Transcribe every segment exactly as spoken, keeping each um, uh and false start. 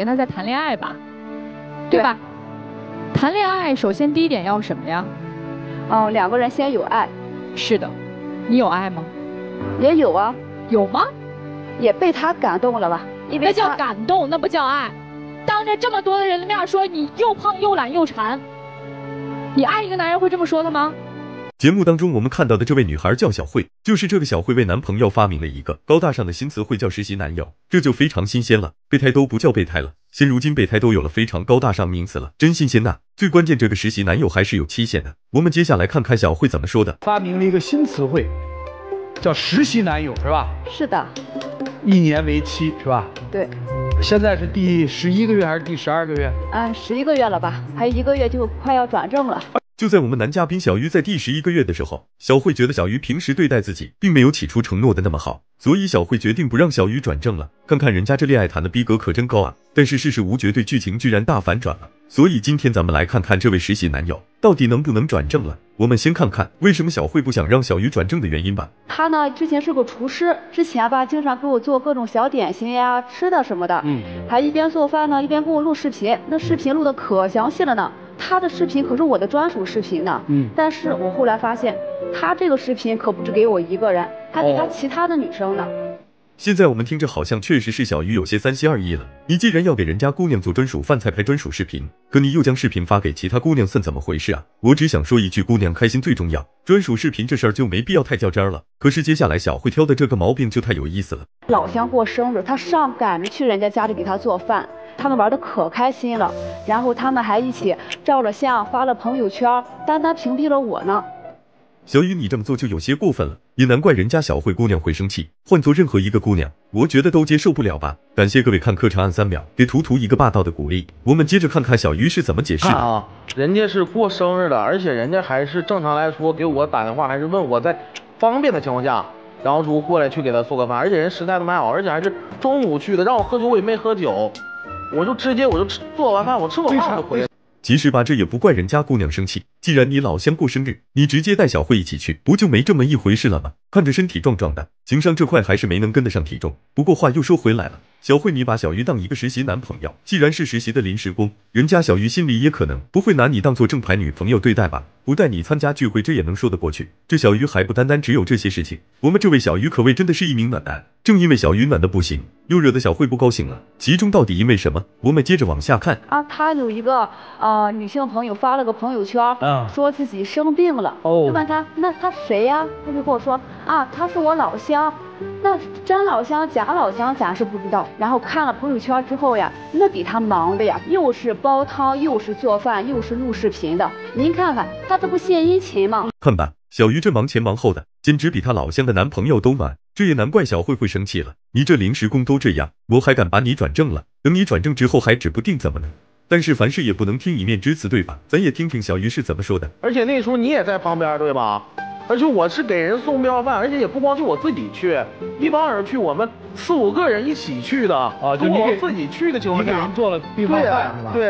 跟他在谈恋爱吧，对吧？对，谈恋爱首先第一点要什么呀？嗯，两个人先有爱。是的，你有爱吗？也有啊。有吗？也被他感动了吧？因为那叫感动，那不叫爱。当着这么多的人的面说你又胖又懒又馋，你爱一个男人会这么说他吗？ 节目当中我们看到的这位女孩叫小慧，就是这个小慧为男朋友发明了一个高大上的新词汇叫实习男友，这就非常新鲜了。备胎都不叫备胎了，现如今备胎都有了非常高大上名词了，真新鲜呐！最关键这个实习男友还是有期限的，我们接下来看看小慧怎么说的。发明了一个新词汇，叫实习男友是吧？是的，一年为期是吧？对。现在是第十一个月还是第十二个月？啊，十一个月了吧，还有一个月就快要转正了。 就在我们男嘉宾小鱼在第十一个月的时候，小慧觉得小鱼平时对待自己并没有起初承诺的那么好，所以小慧决定不让小鱼转正了。看看人家这恋爱谈的逼格可真高啊！但是世事无绝对，剧情居然大反转了。所以今天咱们来看看这位实习男友到底能不能转正了。我们先看看为什么小慧不想让小鱼转正的原因吧。他呢之前是个厨师，之前吧经常给我做各种小点心呀、吃的什么的，嗯，还一边做饭呢一边给我录视频，那视频录的可详细了呢。 他的视频可是我的专属视频呢，嗯，但是我后来发现，他这个视频可不只给我一个人，还给他其他的女生呢。现在我们听着好像确实是小鱼有些三心二意了。你既然要给人家姑娘做专属饭菜拍专属视频，可你又将视频发给其他姑娘，算怎么回事啊？我只想说一句，姑娘开心最重要。专属视频这事儿就没必要太较真儿了。可是接下来小慧挑的这个毛病就太有意思了。老乡过生日，他上赶着去人家家里给他做饭。 他们玩的可开心了，然后他们还一起照了相，发了朋友圈，单单屏蔽了我呢。小雨，你这么做就有些过分了，也难怪人家小慧姑娘会生气。换做任何一个姑娘，我觉得都接受不了吧。感谢各位看课程，按三秒给图图一个霸道的鼓励。我们接着看看小鱼是怎么解释的。啊，人家是过生日了，而且人家还是正常来说给我打电话，还是问我在方便的情况下。 然后说过来去给他做个饭，而且人实在都蛮好，而且还是中午去的，让我喝酒我也没喝酒，我就直接我就吃做完饭我吃口饭就回来。其实吧，这也不怪人家姑娘生气，既然你老乡过生日，你直接带小慧一起去，不就没这么一回事了吗？看着身体壮壮的，情商这块还是没能跟得上体重。不过话又说回来了，小慧你把小鱼当一个实习男朋友，既然是实习的临时工，人家小鱼心里也可能不会拿你当做正牌女朋友对待吧？ 不带你参加聚会，这也能说得过去。这小鱼还不单单只有这些事情，我们这位小鱼可谓真的是一名暖男。正因为小鱼暖的不行，又惹得小慧不高兴了。其中到底因为什么？我们接着往下看啊。他有一个呃女性朋友发了个朋友圈，嗯、说自己生病了。哦，就问他那他谁呀、啊？他就跟我说啊，他是我老乡。那真老乡假老乡咱是不知道。然后看了朋友圈之后呀，那给他忙的呀，又是煲汤，又是做饭，又是录视频的。您看看他。 这不献殷勤吗？看吧，小鱼这忙前忙后的，简直比她老乡的男朋友都忙。这也难怪小慧会生气了。你这临时工都这样，我还敢把你转正了？等你转正之后，还指不定怎么呢。但是凡事也不能听一面之词，对吧？咱也听听小鱼是怎么说的。而且那时候你也在旁边，对吧？而且我是给人送便当饭，而且也不光是我自己去，一帮人去，我们四五个人一起去的啊。就我自己去的情况下，一个人做了便当饭是吧？对。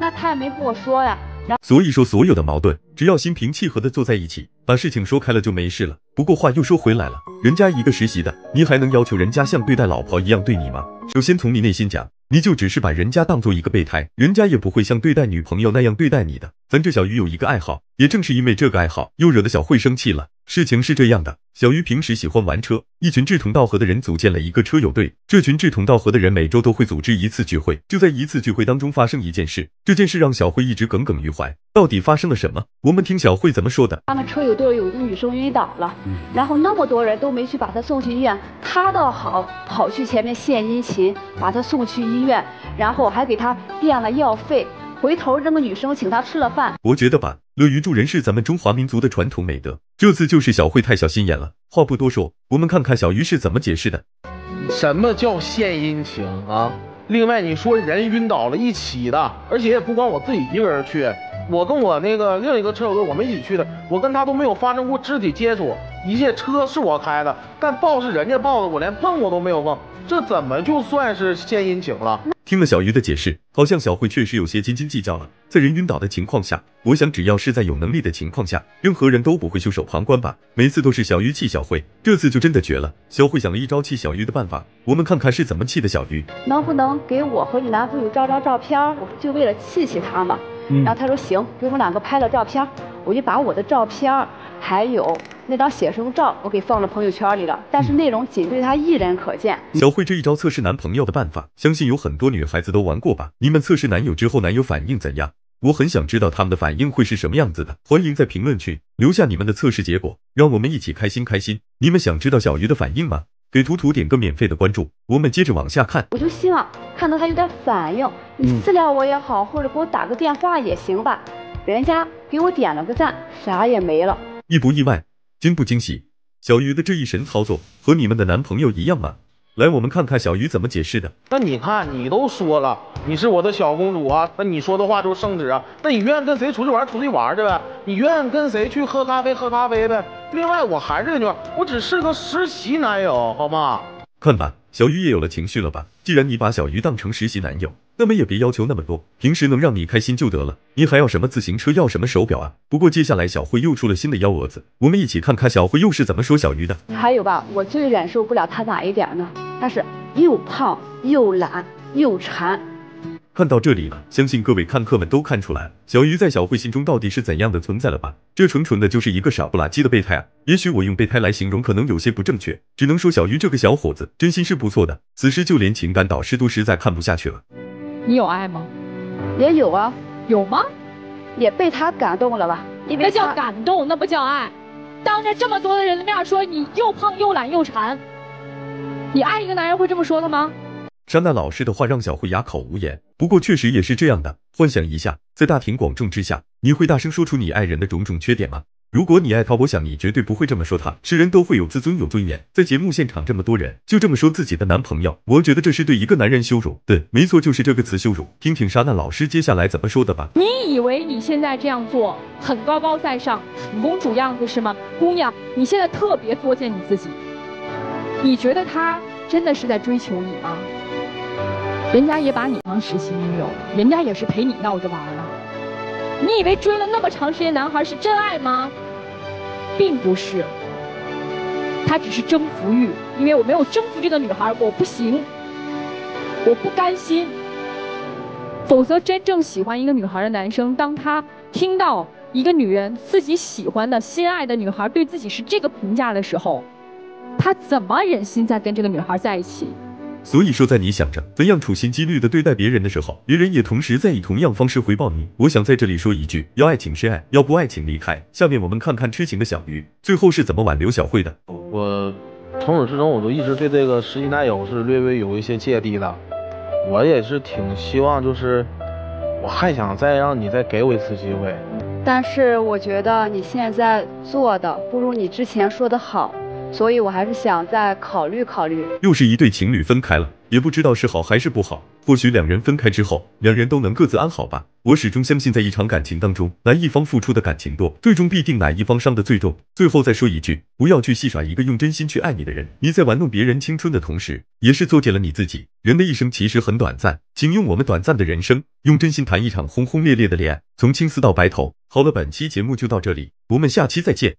那他也没跟我说呀。 所以说，所有的矛盾，只要心平气和的坐在一起，把事情说开了就没事了。不过话又说回来了，人家一个实习的，你还能要求人家像对待老婆一样对你吗？首先从你内心讲，你就只是把人家当做一个备胎，人家也不会像对待女朋友那样对待你的。咱这小鱼有一个爱好，也正是因为这个爱好，又惹得小慧生气了。 事情是这样的，小鱼平时喜欢玩车，一群志同道合的人组建了一个车友队。这群志同道合的人每周都会组织一次聚会。就在一次聚会当中发生一件事，这件事让小慧一直耿耿于怀。到底发生了什么？我们听小慧怎么说的。他们车友队有一个女生晕倒了，然后那么多人都没去把她送去医院，她倒好跑去前面献殷勤，把她送去医院，然后还给她垫了药费。 回头那个女生请他吃了饭，我觉得吧，乐于助人是咱们中华民族的传统美德。这次就是小慧太小心眼了。话不多说，我们看看小鱼是怎么解释的。什么叫献殷勤啊？另外你说人晕倒了一起的，而且也不光我自己一个人去，我跟我那个另一个车友队我们一起去的，我跟他都没有发生过肢体接触，一切车是我开的，但抱是人家抱的，我连碰我都没有碰，这怎么就算是献殷勤了？听了小鱼的解释，好像小慧确实有些斤斤计较了。在人晕倒的情况下，我想只要是在有能力的情况下，任何人都不会袖手旁观吧。每次都是小鱼气小慧，这次就真的绝了。小慧想了一招气小鱼的办法，我们看看是怎么气的小鱼。能不能给我和你男朋友照张照片？我就为了气气他嘛。嗯、然后他说行，给我们两个拍了照片，我就把我的照片还有那张写生照，我给放了朋友圈里了，但是内容仅对他一人可见。小慧这一招测试男朋友的办法，相信有很多女孩子都玩过吧？你们测试男友之后，男友反应怎样？我很想知道他们的反应会是什么样子的。欢迎在评论区留下你们的测试结果，让我们一起开心开心。你们想知道小鱼的反应吗？给图图点个免费的关注，我们接着往下看。我就希望看到他有点反应，你私聊我也好，或者给我打个电话也行吧。人家给我点了个赞，啥也没了。意不意外？惊不惊喜？小鱼的这一神操作和你们的男朋友一样吗？来，我们看看小鱼怎么解释的。那你看，你都说了，你是我的小公主啊，那你说的话都是圣旨啊。那你愿意跟谁出去玩，出去玩去呗；你愿意跟谁去喝咖啡，喝咖啡呗。另外，我还是那句话，我只是个实习男友，好吗？看吧，小鱼也有了情绪了吧？既然你把小鱼当成实习男友，那么也别要求那么多，平时能让你开心就得了。你还要什么自行车，要什么手表啊？不过接下来小慧又出了新的幺蛾子，我们一起看看小慧又是怎么说小鱼的。还有吧，我最忍受不了他哪一点呢？他是又胖又懒又馋。看到这里了，相信各位看客们都看出来，小鱼在小慧心中到底是怎样的存在了吧？这纯纯的就是一个傻不拉几的备胎啊！也许我用备胎来形容可能有些不正确，只能说小鱼这个小伙子真心是不错的。此时就连情感导师都实在看不下去了。你有爱吗？也有啊。有吗？也被他感动了吧？那叫感动，那不叫爱。当着这么多的人的面说你又胖又懒又馋，你爱一个男人会这么说的吗？莎娜老师的话让小慧哑口无言，不过确实也是这样的。幻想一下，在大庭广众之下，你会大声说出你爱人的种种缺点吗？如果你爱他，我想你绝对不会这么说他。是人都会有自尊有尊严，在节目现场这么多人就这么说自己的男朋友，我觉得这是对一个男人羞辱。对，没错，就是这个词羞辱。听听莎娜老师接下来怎么说的吧。你以为你现在这样做很高高在上，公主样子是吗？姑娘，你现在特别作践你自己。你觉得他真的是在追求你吗？人家也把你当实习女友，人家也是陪你闹着玩了。你以为追了那么长时间男孩是真爱吗？并不是，他只是征服欲，因为我没有征服这个女孩，我不行，我不甘心。否则，真正喜欢一个女孩的男生，当他听到一个女人自己喜欢的心爱的女孩对自己是这个评价的时候，他怎么忍心再跟这个女孩在一起？所以说，在你想着怎样处心积虑的对待别人的时候，别人也同时在以同样方式回报你。我想在这里说一句：要爱请深爱，要不爱请离开。下面我们看看痴情的小鱼最后是怎么挽留小慧的。我从始至终我都一直对这个实习男友是略微有一些芥蒂的，我也是挺希望，就是我还想再让你再给我一次机会。但是我觉得你现在做的不如你之前说的好。所以我还是想再考虑考虑。又是一对情侣分开了，也不知道是好还是不好。或许两人分开之后，两人都能各自安好吧。我始终相信，在一场感情当中，哪一方付出的感情多，最终必定哪一方伤的最重。最后再说一句，不要去戏耍一个用真心去爱你的人。你在玩弄别人青春的同时，也是作践了你自己。人的一生其实很短暂，请用我们短暂的人生，用真心谈一场轰轰烈烈的恋爱，从青丝到白头。好了，本期节目就到这里，我们下期再见。